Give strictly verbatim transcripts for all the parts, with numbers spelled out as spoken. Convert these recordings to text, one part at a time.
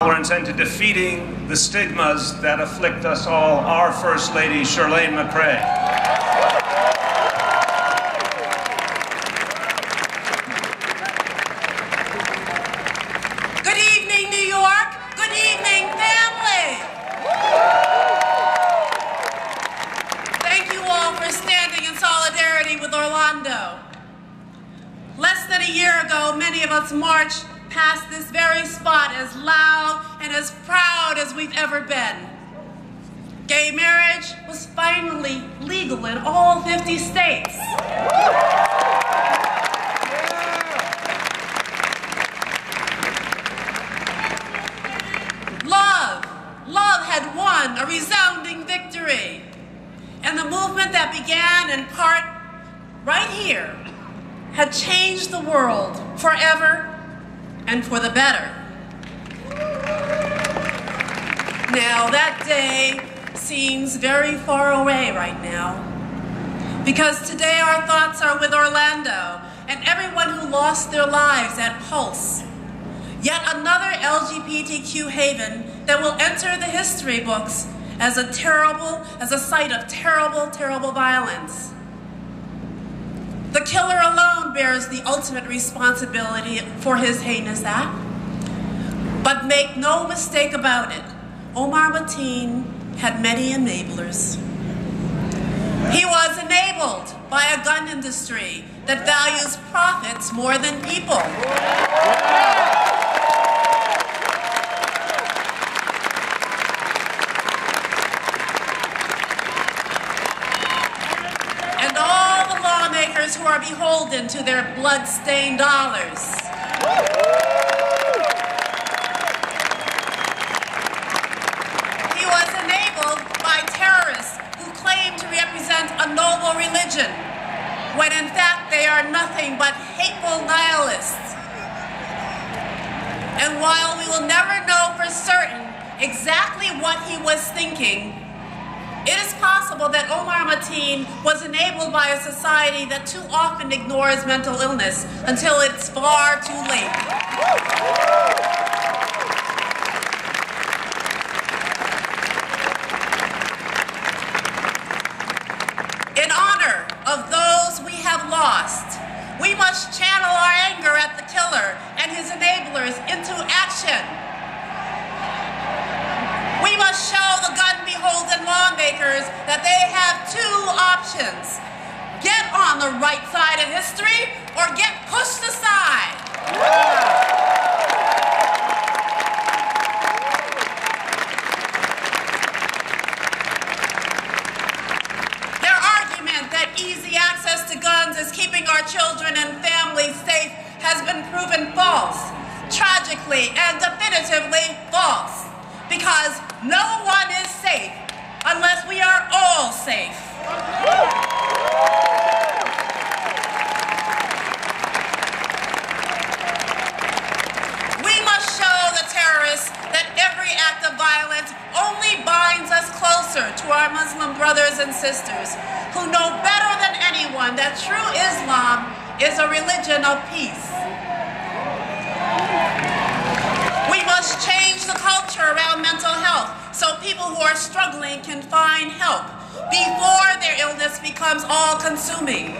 Our intent in defeating the stigmas that afflict us all, our First Lady, Chirlane McCray. Good evening, New York. Good evening, family. Thank you all for standing in solidarity with Orlando. Less than a year ago, many of us marched past this very spot as loud and as proud as we've ever been. Gay marriage was finally legal in all fifty states. Love, love had won a resounding victory. And the movement that began in part right here had changed the world forever and for the better. Now that day seems very far away right now, because today our thoughts are with Orlando and everyone who lost their lives at Pulse, yet another L G B T Q haven that will enter the history books as a terrible, as a site of terrible, terrible violence. The killer alone bears the ultimate responsibility for his heinous act. But make no mistake about it, Omar Mateen had many enablers. He was enabled by a gun industry that values profits more than people. Who are beholden to their blood-stained dollars. He was enabled by terrorists who claim to represent a noble religion, when in fact they are nothing but hateful nihilists. And while we will never know for certain exactly what he was thinking, it is possible that Omar Mateen was enabled by a society that too often ignores mental illness until it's far too late. In honor of those we have lost, we must channel our anger at the killer and his enablers into action. We must show the gun-beholden lawmakers that they have two options: get on the right side of history or get pushed aside. Their argument that easy access to guns is keeping our children and families safe has been proven false, tragically and definitively false, because no one is safe unless we are all safe. We must show the terrorists that every act of violence only binds us closer to our Muslim brothers and sisters, who know better than anyone that true Islam is a religion of peace. We must change the culture around mental health so people who are struggling can find help before their illness becomes all-consuming.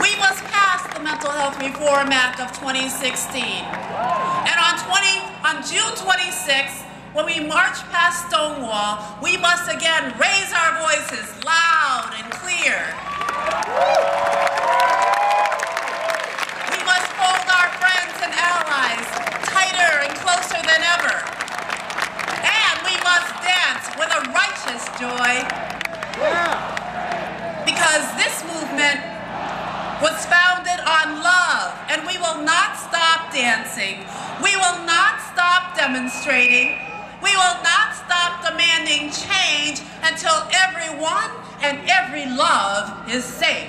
We must pass the Mental Health Reform Act of twenty sixteen. And on, twenty, on June twenty-sixth, when we march past Stonewall, we must again raise our voices loud and clear. Allies tighter and closer than ever, and we must dance with a righteous joy, because this movement was founded on love, and we will not stop dancing, we will not stop demonstrating, we will not stop demanding change until everyone and every love is safe.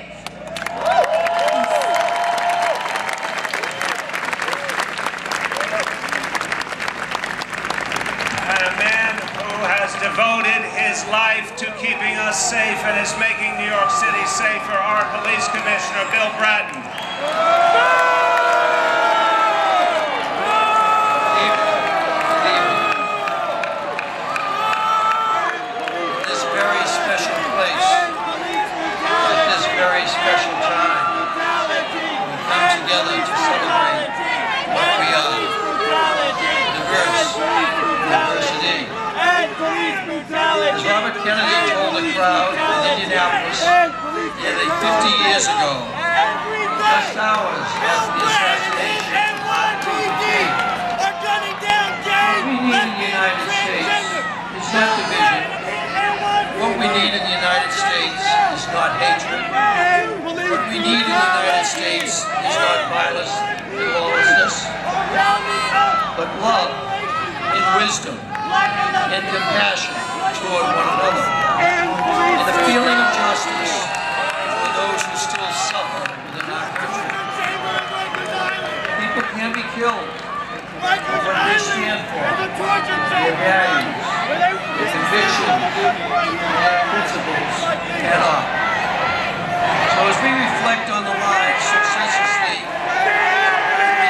Devoted his life to keeping us safe and is making New York City safer, our police commissioner, Bill Bratton. Brown in Indianapolis nearly fifty years ago, just hours after the assassination of Rodolfo Ayala. We need in the United States is not division. What we need in the United States is not hatred. What we need in the United States is not violence and lawlessness, but love and wisdom and compassion toward one another, and the feeling of justice for those who still suffer within our country. People can be killed for what they stand for, their values, their convictions, their principles, and all. So as we reflect on the lives successfully ended,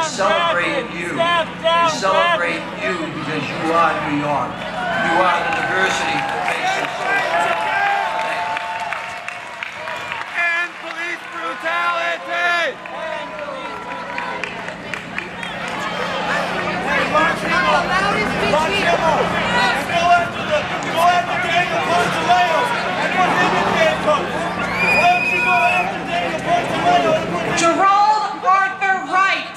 ask ourselves, celebrate you. We celebrate you because you are New York. You are the diversity that makes us so proud. And police brutality! Gerald Arthur Wright.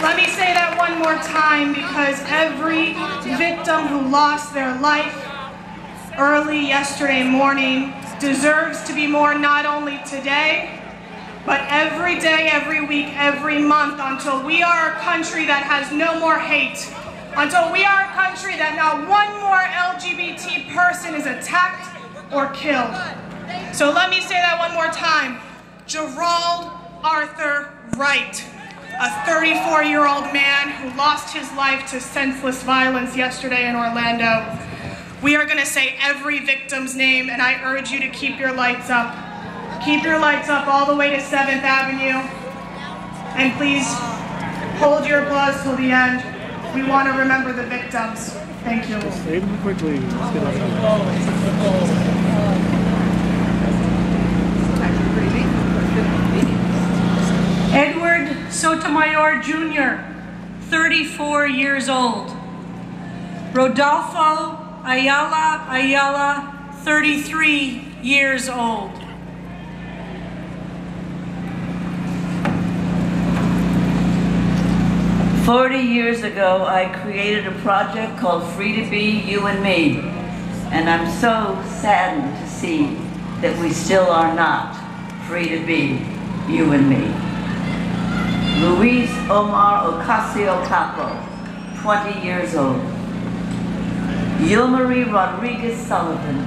Let me say that one more time, because every victim who lost their life early yesterday morning deserves to be mourned, not only today, but every day, every week, every month, until we are a country that has no more hate, until we are a country that not one more L G B T person is attacked or killed. So let me say that one more time. Gerald Arthur Wright, a thirty-four-year-old man who lost his life to senseless violence yesterday in Orlando. We are gonna say every victim's name, and I urge you to keep your lights up. Keep your lights up all the way to seventh avenue, and please hold your applause till the end. We want to remember the victims. Thank you. Save them quickly. Let's get out. Edward Sotomayor, Junior, thirty-four years old. Rodolfo Ayala Ayala, thirty-three years old. forty years ago, I created a project called Free to Be You and Me, and I'm so saddened to see that we still are not free to be you and me. Luis Omar Ocasio Capo, twenty years old. Yilmarie Rodriguez Sullivan,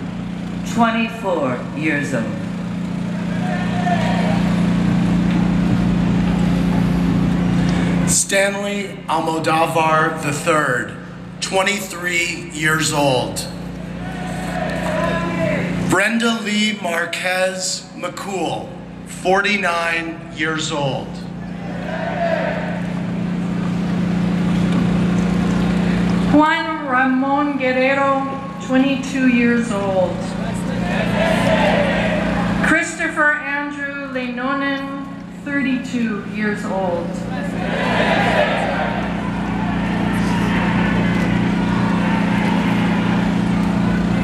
twenty-four years old. Stanley Almodovar the third, twenty-three years old. Brenda Lee Marquez McCool, forty-nine years old. Juan Ramon Guerrero, twenty-two years old. Christopher Andrew Leinonen, thirty-two years old.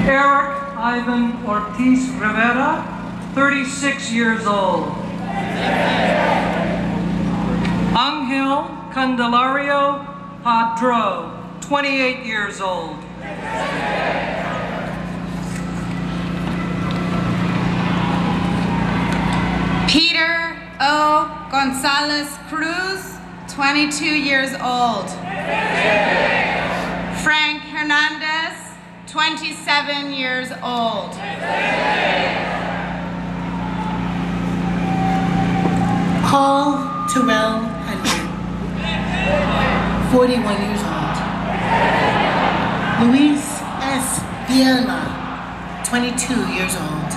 Eric Ivan Ortiz Rivera, thirty-six years old. Angel Candelario Padro, twenty-eight years old. Peter O. Gonzalez Cruz, twenty-two years old. Frank Hernandez, twenty-seven years old. Paul Tumel Henry. twenty-one years old. Luis S. Vielma, twenty-two years old.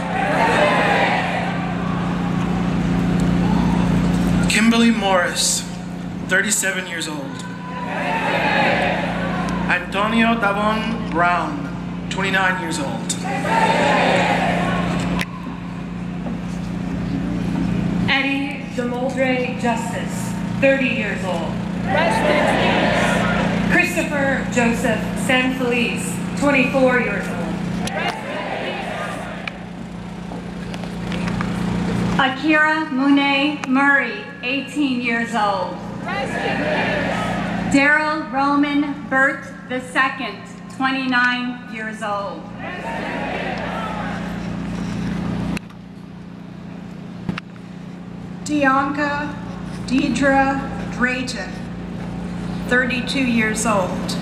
Kimberly Morris, thirty-seven years old. Antonio Davon Brown, twenty-nine years old. Eddie DeMoldre Justice, thirty years old. Christopher Joseph Sanfeliz, twenty-four years old. Akira Mune Murray, eighteen years old. Darryl Roman Burt the second, twenty-nine years old. Deonka Deidre Drayton, thirty-two years old.